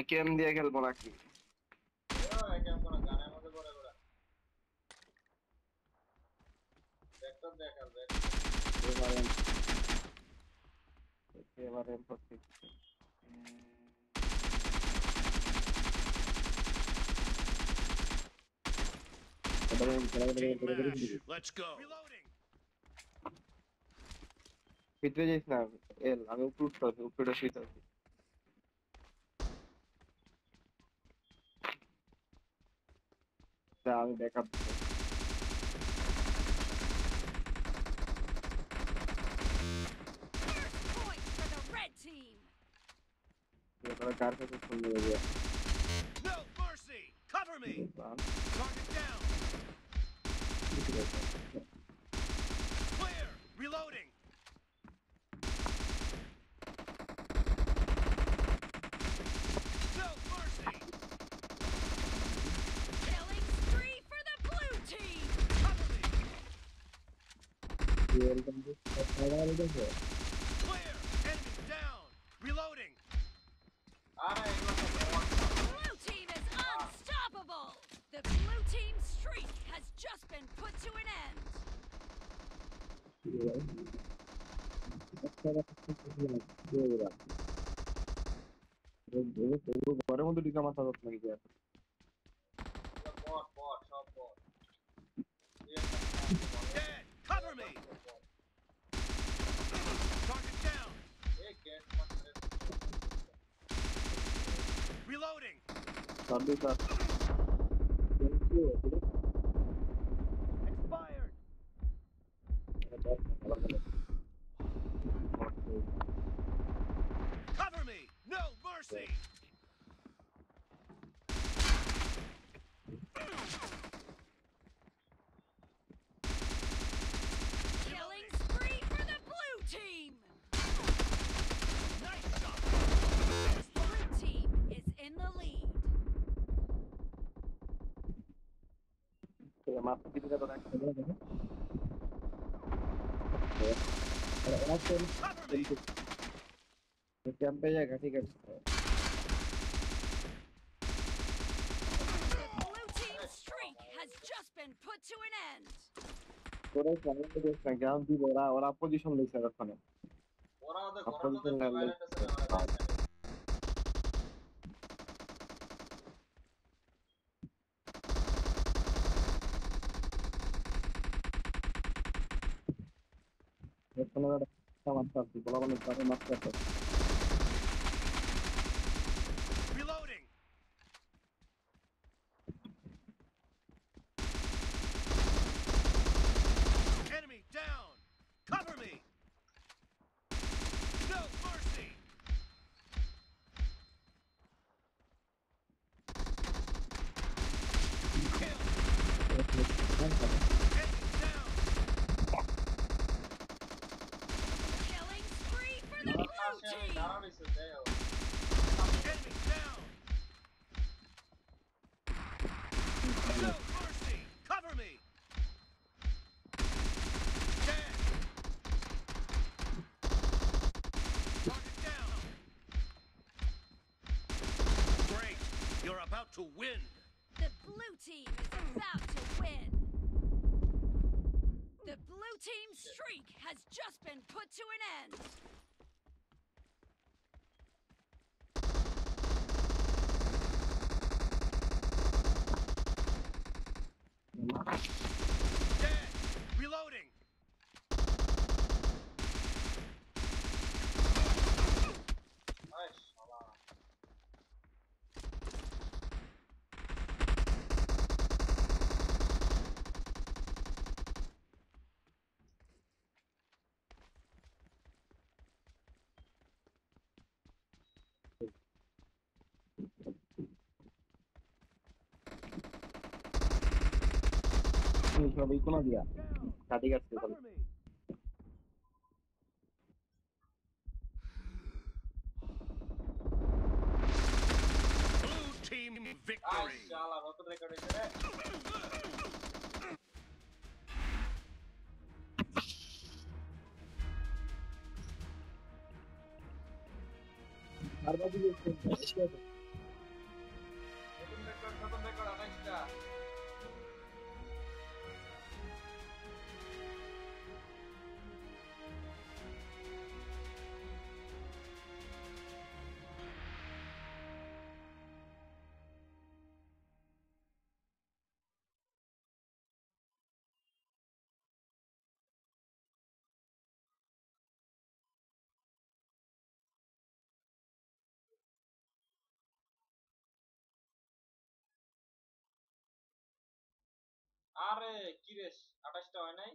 AKM দিয়ে খেলবো নাকি? একেএম কোন গানের মধ্যে পড়ে পড়া দেখো দেখাল দেখ এবারে প্রত্যেক Let's go. Reloading. Pitre jais na el ami upload shit hobe. Da ami backup. First point for the red team. Ye kar kar se phone ho gaya. No mercy. Cover me. Target down. Clear! Reloading! No mercy! Killing spree for the blue team! Cover me! Clear! Enemy down! Reloading! Blue team is unstoppable! The blue team's streak has just been put to an end. Cover me. Target down. Reloading. Expired. Cover me. No mercy. Killing spree for the blue team. Nice shot. The blue team is in the lead. The Another someone started blowing up the master. Reloading. Enemy down. Cover me. No mercy. Kill. To win. The blue team is about to win. The blue team's streak has just been put to an end. Dead. Reloading. Probably gonna be a static accident. Blue team victory. আরে কি রে 28টা হয় নাই।